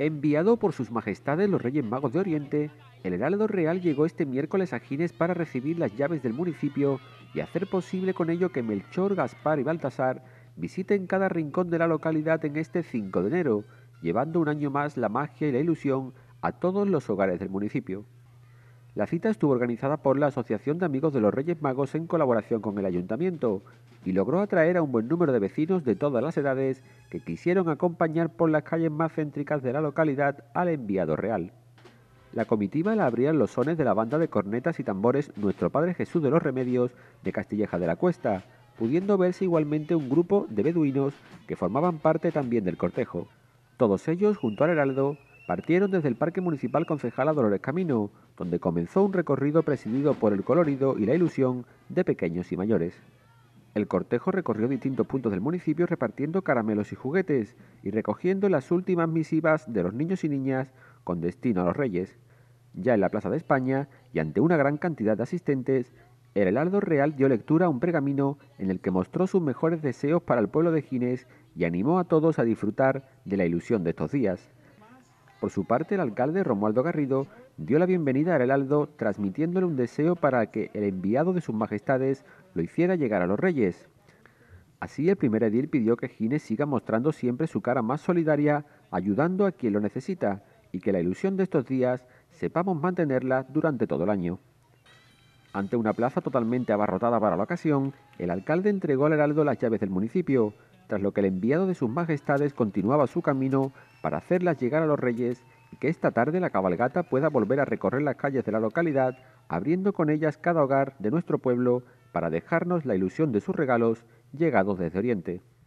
Enviado por sus majestades los Reyes Magos de Oriente, el Heraldo Real llegó este miércoles a Gines para recibir las llaves del municipio y hacer posible con ello que Melchor, Gaspar y Baltasar visiten cada rincón de la localidad en este 5 de enero, llevando un año más la magia y la ilusión a todos los hogares del municipio. La cita estuvo organizada por la Asociación de Amigos de los Reyes Magos en colaboración con el Ayuntamiento y logró atraer a un buen número de vecinos de todas las edades que quisieron acompañar por las calles más céntricas de la localidad al enviado real. La comitiva la abrían los sones de la banda de cornetas y tambores Nuestro Padre Jesús de los Remedios de Castilleja de la Cuesta, pudiendo verse igualmente un grupo de beduinos que formaban parte también del cortejo. Todos ellos, junto al Heraldo, partieron desde el Parque Municipal Concejala Dolores Camino, donde comenzó un recorrido presidido por el colorido y la ilusión de pequeños y mayores. El cortejo recorrió distintos puntos del municipio repartiendo caramelos y juguetes y recogiendo las últimas misivas de los niños y niñas con destino a los reyes. Ya en la Plaza de España y ante una gran cantidad de asistentes, el Heraldo Real dio lectura a un pergamino en el que mostró sus mejores deseos para el pueblo de Gines y animó a todos a disfrutar de la ilusión de estos días. Por su parte, el alcalde Romualdo Garrido dio la bienvenida al Heraldo, transmitiéndole un deseo para que el enviado de sus majestades lo hiciera llegar a los reyes. Así, el primer edil pidió que Gines siga mostrando siempre su cara más solidaria, ayudando a quien lo necesita, y que la ilusión de estos días sepamos mantenerla durante todo el año. Ante una plaza totalmente abarrotada para la ocasión, el alcalde entregó al Heraldo las llaves del municipio, tras lo que el enviado de sus majestades continuaba su camino para hacerlas llegar a los reyes y que esta tarde la cabalgata pueda volver a recorrer las calles de la localidad, abriendo con ellas cada hogar de nuestro pueblo para dejarnos la ilusión de sus regalos llegados desde Oriente.